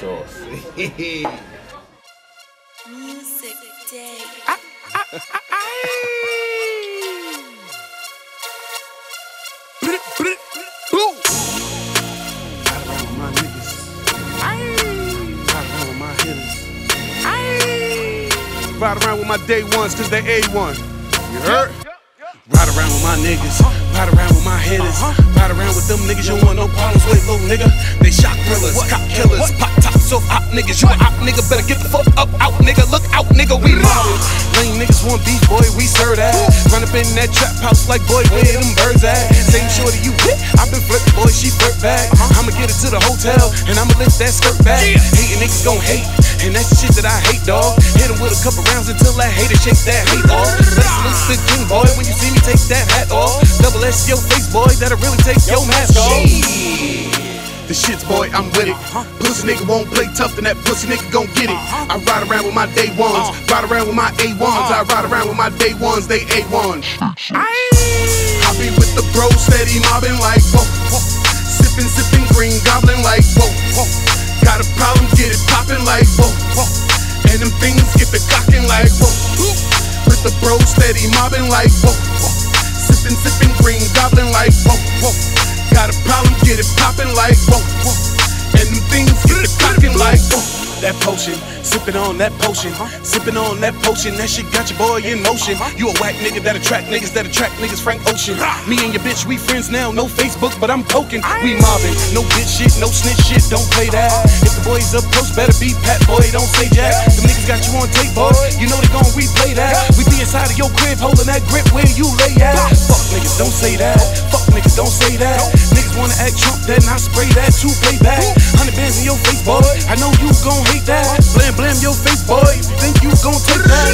sauce. Music day. Ride around with my day ones, cause they A1. You heard? Ride around with my niggas, ride around with my hitters, ride around with them niggas, you don't want no problems with, little nigga. They shock thrillers, cop killers, pop top, soap op niggas. You a op nigga, better get the fuck up, out nigga, look out nigga, we mobbing. Lame niggas want beef, boy, we serve that. Run up in that trap house like, boy, where them birds at? Same shorty you hit, I been flipping, boy, she flirt back. I'ma get it to the hotel, and I'ma lift that skirt back. Hating niggas gon' hate, and that's the shit that I hate, dog. Hit him with a couple rounds until that hater shake that hate off. Let's loose the king, boy, when you see me take that hat off. Double S your face, boy, that'll really take your mask off. The shit's, boy, I'm with it. Pussy nigga won't play tough, then that pussy nigga gon' get it. I ride around with my day ones, ride around with my A1s. I ride around with my day ones, they A1. I be with the bro, steady mobbing like whoa, whoa. Sippin', sippin', green goblin like whoa, whoa. Got a problem, get it poppin' like whoa, whoa. And them things get the cockin' like whoa, whoa. With the bro steady mobbin' like whoa, whoa. Sippin', sippin', green goblin like whoa, whoa. Got a problem, get it poppin' like whoa, whoa. And them things get the cockin' like whoa. That potion, sippin' on that potion, sippin' on that potion. That shit got your boy in motion. You a whack nigga that attract niggas, Frank Ocean. Me and your bitch, we friends now, no Facebook, but I'm poking. We mobbin', no bitch shit, no snitch shit, don't play that. If the boys up close, better be Pat, boy, don't say jack. Them niggas got you on tape, boy, you know they gon' replay that. We be inside of your crib, holdin' that grip where you lay at. Fuck niggas, don't say that. Fuck niggas, don't say that. Niggas wanna act Trump, then I spray that to play back. 100 bands in your face, boy, I know you gon' hate that. Blam, blam your face, boy, if you think you gon' take that.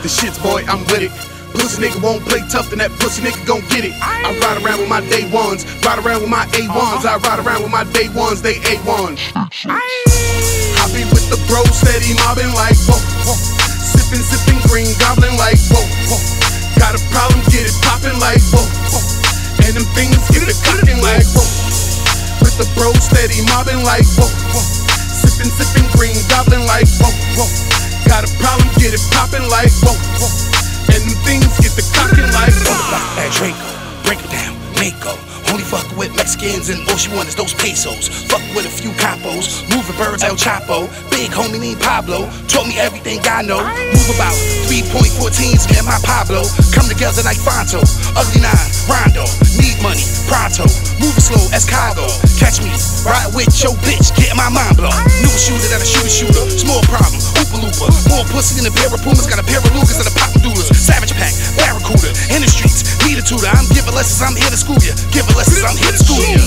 The shit's, boy, I'm with it. Pussy nigga won't play tough, then that pussy nigga gon' get it. I ride around with my day ones, ride around with my A1s. I ride around with my day ones, they A1. I be with the bro, steady mobbing like whoa, whoa. Sippin', sippin', green goblin like whoa, whoa. Got a problem, get it poppin' like whoa, whoa. And them things get it cockin' like whoa. With the bro, steady mobbing like whoa, whoa. Sippin', sippin', green goblin like whoa, whoa. Got a problem, get it poppin' like whoa, whoa. And them things get the cockin' like whoa. That Draco, break it down, Mako. Only fuck with Mexicans and all she want is those pesos. Fuck with a few capos, moving birds, El Chapo. Big homie named Pablo, taught me everything I know. Move about 3.14s, man, my Pablo. Come together like Fonto, Ugly Nine, Rondo. Need money, pronto, moving slow as Chicago. Catch me, ride with your bitch, get my mind blown. New shooter than a shooter, small problem, oopa looper. More pussy than a pair of Pumas, got a pair of Lugas and a pop and doulas. Savage pack, Barracuda, in the streets, need a tutor. I'm giving lessons, I'm here to school ya. Giving lessons, I'm here to school ya.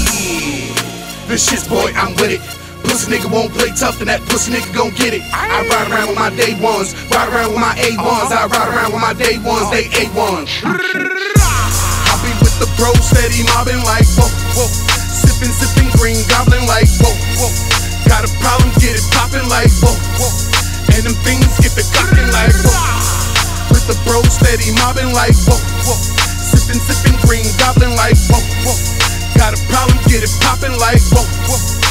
This shit's, boy, I'm with it. Pussy nigga won't play tough, then that pussy nigga gon' get it. I ride around with my day ones, ride around with my A1s. I ride around with my day ones, they A1. I be with the bro, steady mobbing like whoa, whoa. Sippin', sippin', green goblin like whoa, whoa. Got a problem, get it poppin' like whoa, whoa. And them things get the cockin' like whoa. With the bro, steady mobbing like whoa, whoa. Sippin', sippin', green goblin like whoa, whoa. Got a problem, get it poppin' like whoa, whoa.